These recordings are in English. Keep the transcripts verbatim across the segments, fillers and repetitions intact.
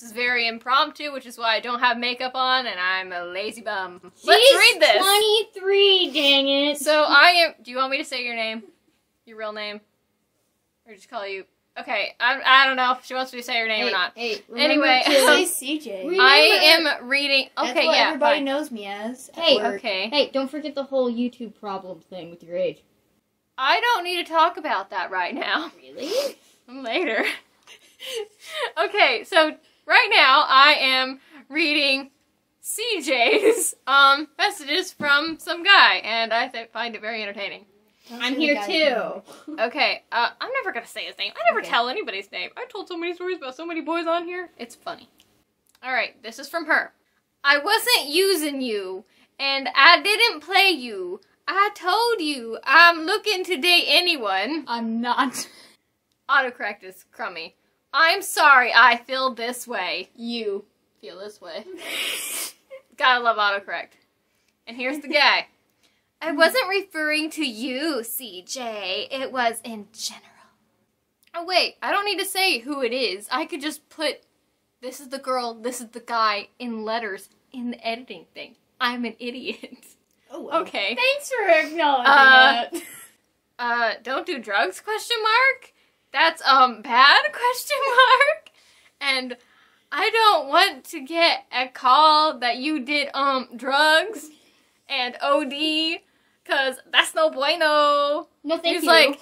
This is very impromptu, which is why I don't have makeup on, and I'm a lazy bum. She's Let's read this! twenty-three, dang it! So I am- do you want me to say your name? Your real name? Or just call you- okay, I, I don't know if she wants me to say her name hey, or not. Hey, anyway, um, say C J. Remember, I am reading- okay, that's what yeah, everybody fine. knows me as. Hey, okay. Hey, don't forget the whole YouTube problem thing with your age. I don't need to talk about that right now. Really? Later. Okay, so right now I am reading C J's um, messages from some guy, and I th find it very entertaining. Don't I'm here too. Okay, uh, I'm never gonna say his name. I never okay. tell anybody's name. I told so many stories about so many boys on here. It's funny. Alright, this is from her. I wasn't using you, and I didn't play you. I told you I'm looking to date anyone. I'm not. Autocorrect is crummy. I'm sorry I feel this way. You feel this way. Gotta love autocorrect. And here's the guy. I wasn't referring to you, C J. It was in general. Oh wait, I don't need to say who it is. I could just put, this is the girl, this is the guy, in letters in the editing thing. I'm an idiot. Oh, well. Okay. Thanks for acknowledging uh, that. Uh, don't do drugs, question mark? That's, um, bad, question mark? And I don't want to get a call that you did, um, drugs and O D, cause that's no bueno. No, thank He's you. like,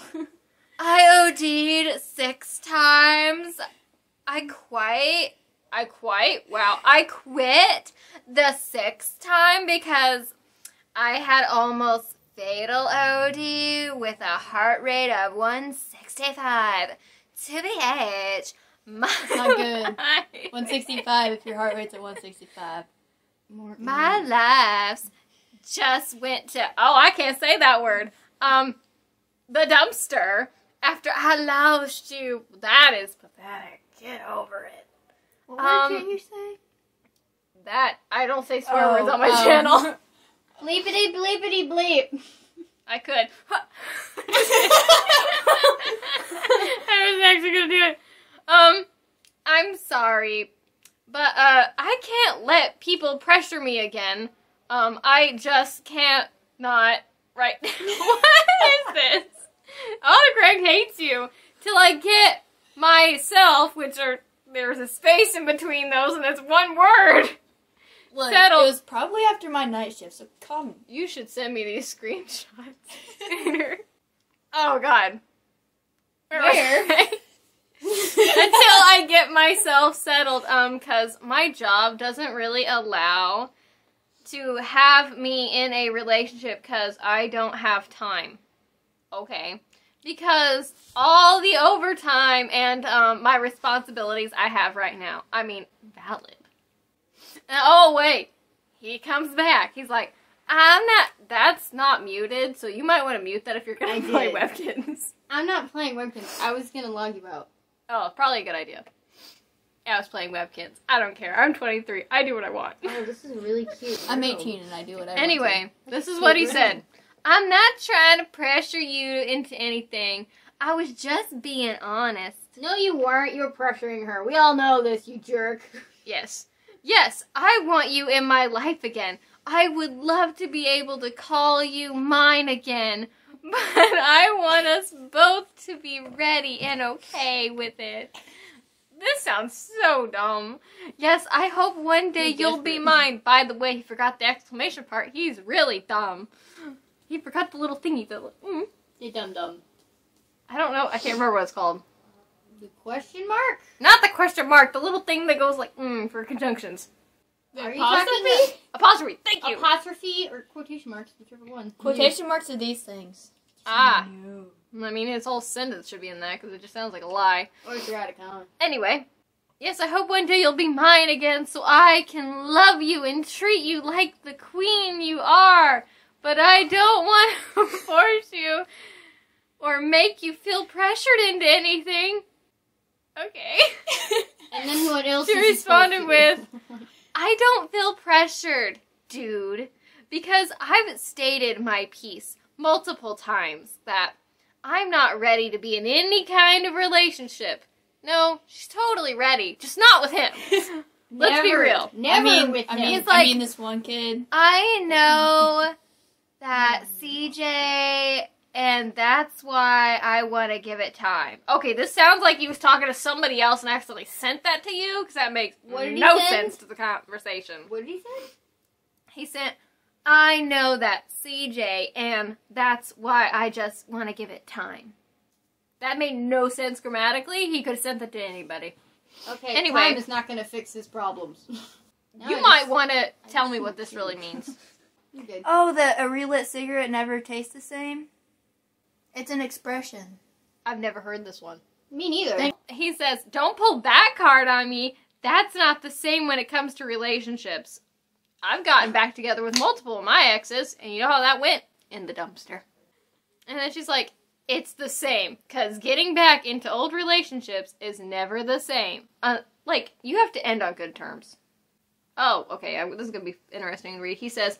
I O D'd six times. I quite, I quite, wow, I quit the sixth time because I had almost fatal O D with a heart rate of one sixty-five. T B H. My Not good. one sixty-five if your heart rate's at one sixty-five. More my lives just went to, oh, I can't say that word. Um, the dumpster after I lost you. That is pathetic. Get over it. What um, word can you say? That, I don't say swear oh, words on my um, channel. Bleepity bleepity bleep. I could. I was actually gonna do it. Um, I'm sorry, but uh, I can't let people pressure me again. Um, I just can't not right. What is this? Autocorrect hates you. Till I get myself, which are there's a space in between those, and it's one word. Look, settled. It was probably after my night shift, so come. You should send me these screenshots. Oh, God. Where? Where? Until I get myself settled, um, because my job doesn't really allow to have me in a relationship because I don't have time. Okay. Because all the overtime and um, my responsibilities I have right now, I mean, valid. And, oh, wait. He comes back. He's like, I'm not... That's not muted, so you might want to mute that if you're going to play Webkins. I'm not playing Webkins. I was going to log you out. Oh, probably a good idea. I was playing Webkins. I don't care. I'm twenty-three. I do what I want. Oh, this is really cute. I'm eighteen and I do what I anyway, want. Anyway, this is what he said. I'm not trying to pressure you into anything. I was just being honest. No, you weren't. You were pressuring her. We all know this, you jerk. Yes. Yes, I want you in my life again. I would love to be able to call you mine again, but I want us both to be ready and okay with it. This sounds so dumb. Yes, I hope one day you'll be mine. By the way, he forgot the exclamation part. He's really dumb. He forgot the little thingy. The mm. You're dumb dumb. I don't know. I can't remember what it's called. The question mark? Not the question mark, the little thing that goes like, mm, for conjunctions. Are you apostrophe? Apostrophe, thank you! Apostrophe or quotation marks, whichever one. Quotation mm. marks are these things. Ah. No. I mean, his whole sentence should be in that, because it just sounds like a lie. Or it's your account. Anyway. Yes, I hope one day you'll be mine again, so I can love you and treat you like the queen you are. But I don't want to force you, or make you feel pressured into anything. Okay. And then what else? She responded with, I don't feel pressured, dude, because I've stated my piece multiple times that I'm not ready to be in any kind of relationship. No, she's totally ready, just not with him. Let's never, be real. Never I mean, with him. I mean, like, I mean, this one kid. I know that C J, and that's why I want to give it time. Okay, this sounds like he was talking to somebody else and accidentally sent that to you, because that makes no sense to the conversation. What did he say? He sent, I know that C J, and that's why I just want to give it time. That made no sense grammatically. He could have sent that to anybody. Okay, anyway, time is not going to fix his problems. No, you I might want to tell me what this really means. You're good. Oh, the a relit cigarette never tastes the same? It's an expression. I've never heard this one. Me neither. He says, don't pull that card on me. That's not the same when it comes to relationships. I've gotten back together with multiple of my exes, and you know how that went? In the dumpster. And then she's like, it's the same, because getting back into old relationships is never the same. Uh, like, you have to end on good terms. Oh, okay, I, this is going to be interesting to read. He says,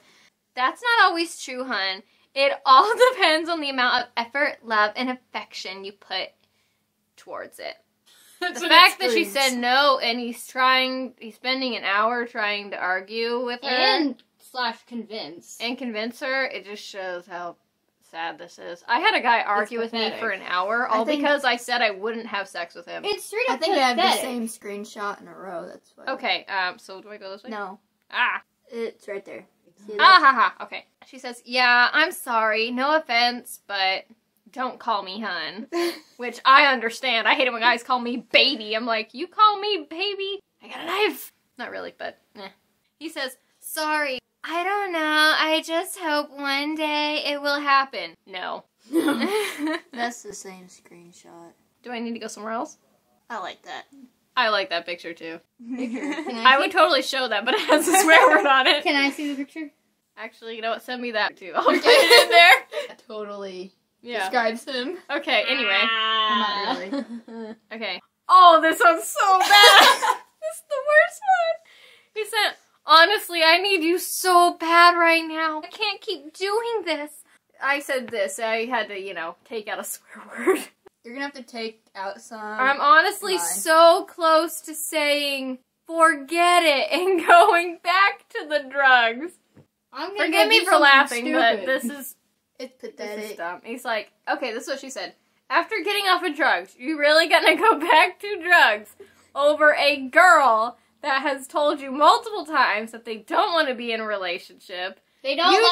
that's not always true, hun. It all depends on the amount of effort, love, and affection you put towards it. That's the fact that she said no, and he's trying, he's spending an hour trying to argue with her. And slash convince. And convince her, it just shows how sad this is. I had a guy argue with me for an hour, all I because I said I wouldn't have sex with him. It's straight up I think pathetic. I have the same screenshot in a row, that's why. Okay, um, so do I go this way? No. Ah. It's right there. Ah, ha, ha. Okay. She says, yeah, I'm sorry, no offense, but don't call me hun. Which I understand. I hate it when guys call me baby. I'm like, you call me baby? I got a knife. Not really, but eh. He says, sorry. I don't know. I just hope one day it will happen. No. That's the same screenshot. Do I need to go somewhere else? I like that. I like that picture, too. Picture. I, I would totally show that, but it has a swear word on it. Can I see the picture? Actually, you know what? Send me that, too. I'll put it in there. That totally yeah. describes him. Okay, anyway. Ah. Not really. Okay. Oh, this one's so bad. This is the worst one. He said, honestly, I need you so bad right now. I can't keep doing this. I said this. I had to, you know, take out a swear word. You're gonna have to take out some. I'm honestly line. so close to saying, forget it and going back to the drugs. I'm gonna Forgive me for laughing, stupid. but this is... It's pathetic. This is dumb. He's like, okay, this is what she said. After getting off of drugs, you really gonna go back to drugs over a girl that has told you multiple times that they don't want to be in a relationship. They don't you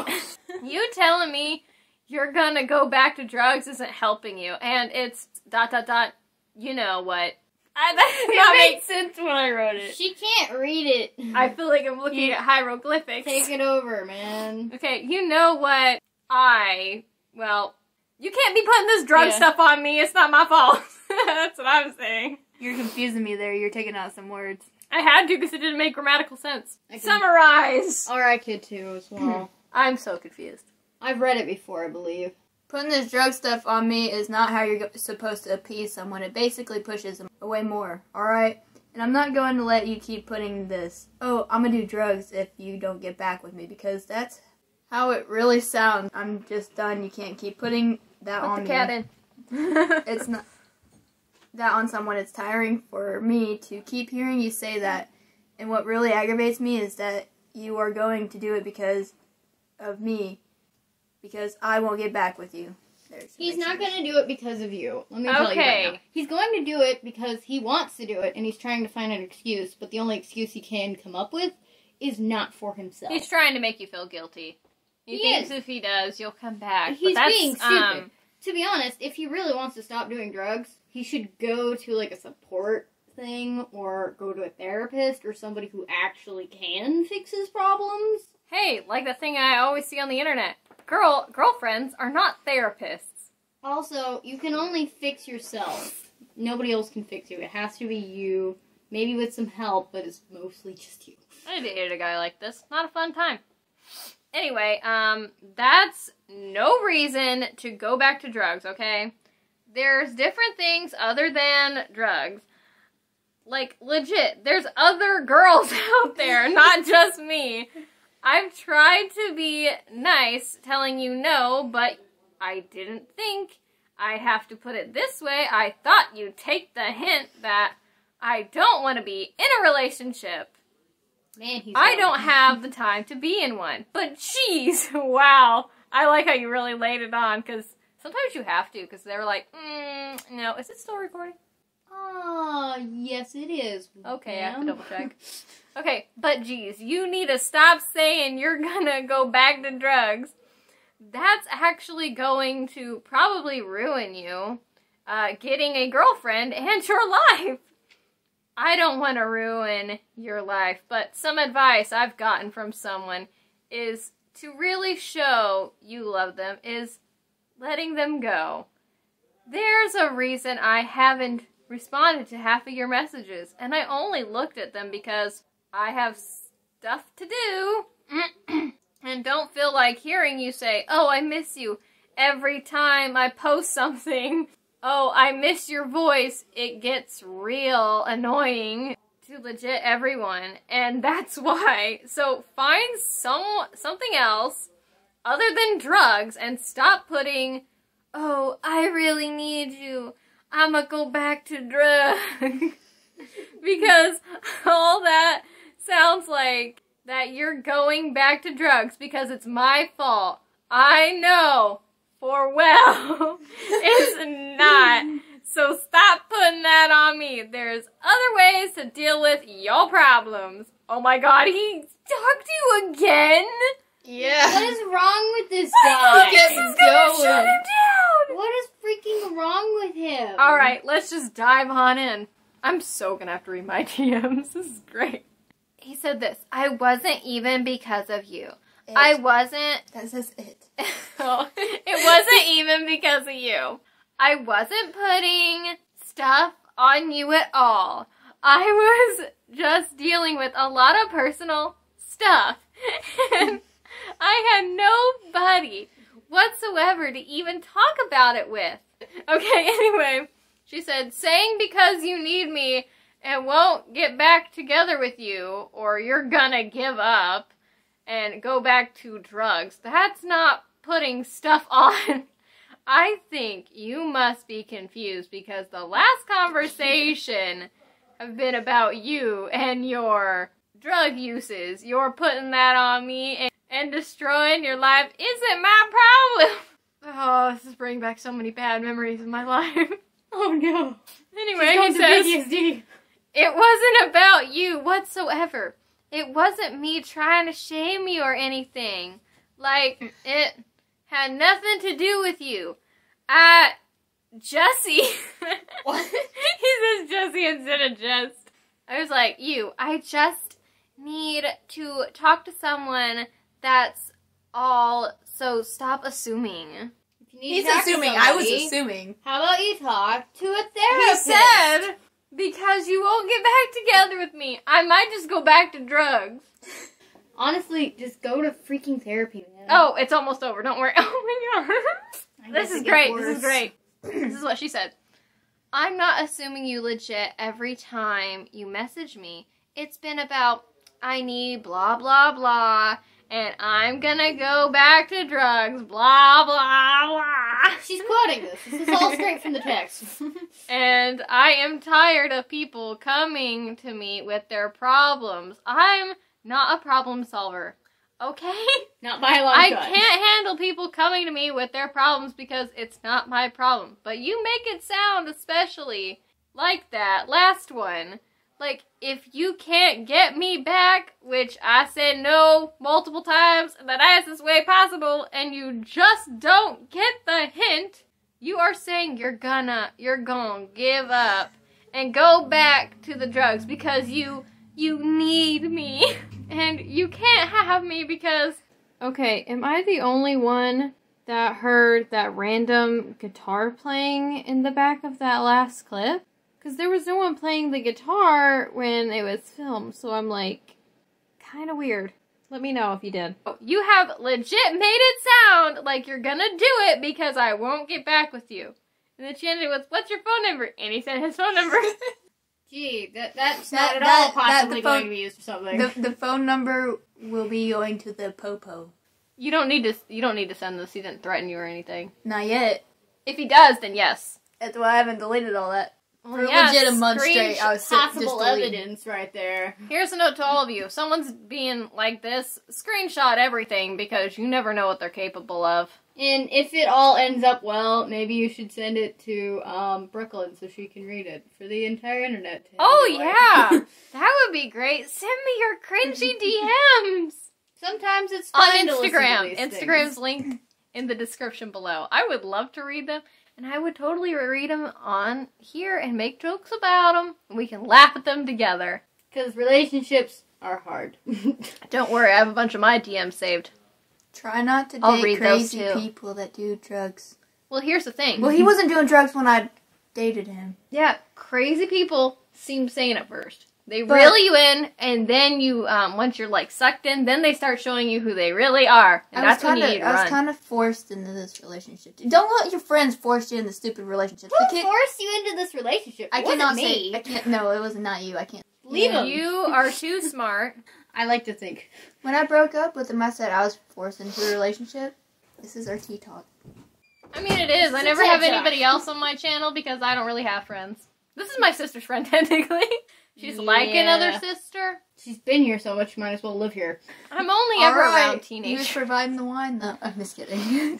like you. You telling me you're gonna go back to drugs isn't helping you. And it's dot dot dot, you know what. I, that did not make sense when I wrote it. She can't read it. I feel like I'm looking yeah. at hieroglyphics. Take it over, man. Okay, you know what I, well, you can't be putting this drug yeah. stuff on me. It's not my fault. That's what I'm saying. You're confusing me there. You're taking out some words. I had to because it didn't make grammatical sense. I Summarize! Or I could too as well. I'm so confused. I've read it before, I believe. Putting this drug stuff on me is not how you're supposed to appease someone. It basically pushes them away more, alright? And I'm not going to let you keep putting this, oh, I'm gonna do drugs if you don't get back with me, because that's how it really sounds. I'm just done. You can't keep putting that Put on me. Put the cat in. It's not... that on someone. It's tiring for me to keep hearing you say that, and what really aggravates me is that you are going to do it because of me, because I won't get back with you. There's he's not going to do it because of you. Let me okay. tell you right now. He's going to do it because he wants to do it, and he's trying to find an excuse, but the only excuse he can come up with is not for himself. He's trying to make you feel guilty. He, he thinks is. if he does, you'll come back. He's but that's, being stupid. Um, to be honest, if he really wants to stop doing drugs, he should go to, like, a support thing or go to a therapist or somebody who actually can fix his problems. Hey, like the thing I always see on the internet. Girl, girlfriends are not therapists. Also, you can only fix yourself. Nobody else can fix you. It has to be you, maybe with some help, but it's mostly just you. I dated a guy like this. Not a fun time. Anyway, um, that's no reason to go back to drugs, okay? There's different things other than drugs. Like, legit, there's other girls out there, not just me. I've tried to be nice telling you no, but I didn't think I'd have to put it this way. I thought you'd take the hint that I don't want to be in a relationship. Man, he's I don't have the time to be in one. But geez, wow. I like how you really laid it on, because sometimes you have to, because they're like, mm, no, is it still recording? Oh, yes it is. Okay, ma'am. I have to double check. Okay, but geez, you need to stop saying you're gonna go back to drugs. That's actually going to probably ruin you uh, getting a girlfriend and your life. I don't want to ruin your life, but some advice I've gotten from someone is to really show you love them is letting them go. There's a reason I haven't responded to half of your messages, and I only looked at them because I have stuff to do and don't feel like hearing you say, oh, I miss you every time I post something. Oh, I miss your voice. It gets real annoying to legit everyone, and that's why. So find some something else other than drugs and stop putting, oh, I really need you. I'ma go back to drugs. Because all that sounds like that you're going back to drugs because it's my fault. I know for well it's not. So stop putting that on me. There's other ways to deal with your problems. Oh my god, he talked to you again? Yeah. What is wrong with this guy? This is gonna shut him down. What is freaking wrong with him? Alright, let's just dive on in. I'm so gonna have to read my D Ms. This is great. He said this, I wasn't even because of you. It. I wasn't... That says it. Oh, it wasn't even because of you. I wasn't putting stuff on you at all. I was just dealing with a lot of personal stuff. And I had nobody whatsoever to even talk about it with. Okay, anyway, she said, saying because you need me and won't get back together with you, or you're gonna give up and go back to drugs. That's not putting stuff on. I think you must be confused because the last conversation have been about you and your drug uses. You're putting that on me and, and destroying your life isn't my problem. Oh, this is bringing back so many bad memories of my life. Oh no. Anyway, he says... P T S D. It wasn't about you whatsoever. It wasn't me trying to shame you or anything. Like, it had nothing to do with you. I... Jesse. What? He says Jesse instead of just. I was like, you, I just need to talk to someone, that's all, so stop assuming. If you need He's to assuming. Somebody, I was assuming. How about you talk to a therapist? He said... Because you won't get back together with me. I might just go back to drugs. Honestly, just go to freaking therapy, man. Oh, it's almost over. Don't worry. Oh, my God. This is great. This is great. This is what she said. I'm not assuming you legit every time you message me. It's been about, I need blah, blah, blah, and I'm gonna go back to drugs, blah, blah, blah. She's quoting this. This is all straight from the text. And I am tired of people coming to me with their problems. I'm not a problem solver, okay? Not my long I time. Can't handle people coming to me with their problems because it's not my problem. But you make it sound especially like that last one. Like, if you can't get me back, which I said no multiple times, the nicest way possible, and you just don't get the hint, you are saying you're gonna, you're gonna give up and go back to the drugs because you, you need me. And you can't have me because... Okay, am I the only one that heard that random guitar playing in the back of that last clip? Because there was no one playing the guitar when it was filmed, so I'm like, kind of weird. Let me know if you did. You have legit made it sound like you're gonna do it because I won't get back with you. And then she ended with, what's your phone number? And he sent his phone number. Gee, that, that's not that, at all that, possibly that phone, going to be used for something. The, the phone number will be going to the popo. You don't need to, you don't need to send this. He didn't threaten you or anything. Not yet. If he does, then yes. That's why I haven't deleted all that. Oh, for yes, legit a month straight, I was possible just evidence right there. Here's a note to all of you. If someone's being like this, screenshot everything because you never know what they're capable of. And if it all ends up well, maybe you should send it to um, Brooklynn so she can read it for the entire internet. Oh, yeah. That would be great. Send me your cringy D Ms. Sometimes it's fun on Instagram. To Instagram's link in the description below. I would love to read them. And I would totally read them on here and make jokes about them. And we can laugh at them together. Because relationships are hard. Don't worry, I have a bunch of my D Ms saved. Try not to date crazy people that do drugs. Well, here's the thing. Well, he wasn't doing drugs when I dated him. Yeah, crazy people seem sane at first. They but, reel you in, and then you, um, once you're, like, sucked in, then they start showing you who they really are. And I that's kinda, when you need to I run. was kind of forced into this relationship. Don't let your friends force you into stupid relationships. Who forced you into this relationship? I cannot me. say. I can't, no, it was not you. I can't. Leave him. You are too smart. I like to think. When I broke up with him, I said I was forced into a relationship. This is our tea talk. I mean, it is. I never have anybody else on my channel because I don't really have friends. This is my sister's friend, technically. She's yeah. like another sister. She's been here so much, might as well live here. I'm only ever right. around teenagers. You was providing the wine, though. I'm just kidding.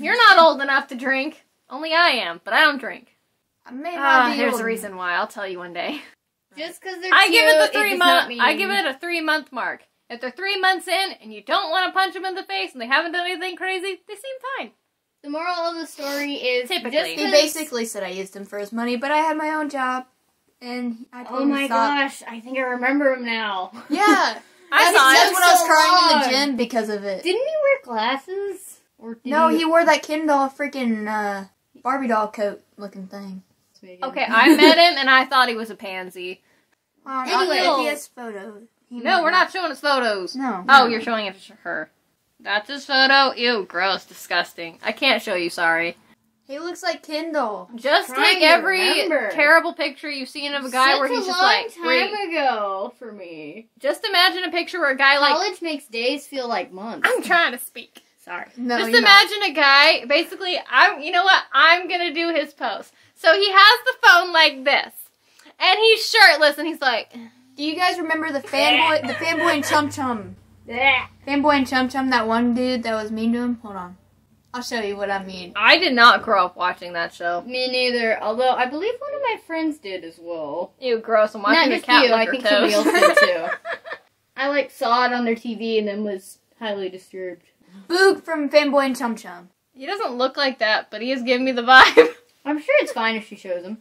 You're not old enough to drink. Only I am, but I don't drink. I may not uh, be There's old. a reason why. I'll tell you one day. Just because they're cute, I give it the three it month. Mean... I give it a three month mark. If they're three months in and you don't want to punch them in the face and they haven't done anything crazy, they seem fine. The moral of the story is typically just he basically said I used him for his money, but I had my own job. And I told oh my gosh, I think I remember him now. Yeah. I saw him when I was so crying long. in the gym because of it. Didn't he wear glasses? Or did no, he... he wore that Kendall freaking uh, Barbie doll coat looking thing. Okay, I met him and I thought he was a pansy. Oh, anyway, if he has photos. He no, we're not showing his photos. No. Oh, no. You're showing it to her. That's his photo? Ew, gross, disgusting. I can't show you, sorry. He looks like Kendall. Just like every remember. terrible picture you've seen of a guy Such where he's just like. Such a long time ago for me. Just imagine a picture where a guy College like. College makes days feel like months. I'm trying to speak. Sorry. No, just imagine not. a guy. Basically, I'm. You know what? I'm gonna do his post. So he has the phone like this, and he's shirtless, and he's like. Do you guys remember the fanboy, the fanboy and chum chum? Fanboy and chum chum. That one dude that was mean to him. Hold on. I'll show you what I mean. I did not grow up watching that show. Me neither. Although, I believe one of my friends did as well. Ew, gross. I'm watching a cat you, I think somebody else did too. I, like, saw it on their T V and then was highly disturbed. Boog from Fanboy and Chum Chum. He doesn't look like that, but he is giving me the vibe. I'm sure it's fine if she shows him.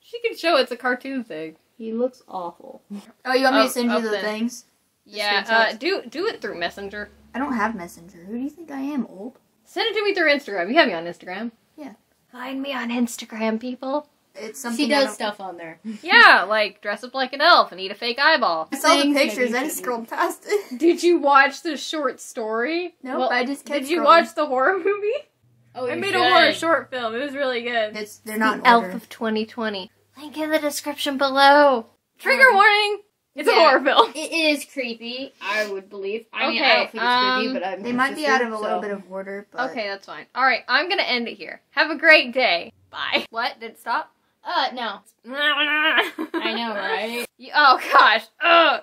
She can show it's a cartoon thing. He looks awful. Oh, you want me oh, to send you the then. things? The yeah, uh, do, do it through Messenger. I don't have Messenger. Who do you think I am, old? Send it to me through Instagram. You have me on Instagram. Yeah. Find me on Instagram, people. It's something She does stuff on there. Yeah, like dress up like an elf and eat a fake eyeball. I saw the pictures. I just scrolled past it. Did you watch the short story? No, nope, well, I just kept Did scrolling. you watch the horror movie? Oh, I made good. a horror short film. It was really good. It's, they're not in order. Elf of twenty twenty. Link in the description below. Trigger um, warning. It's yeah, a horror film. It is creepy, I would believe. I okay, mean, I don't think it's um, creepy, but I'm They might be out of a so. little bit of order, but... Okay, that's fine. Alright, I'm gonna end it here. Have a great day. Bye. What? Did it stop? Uh, no. I know, right? You, oh, gosh. Ugh.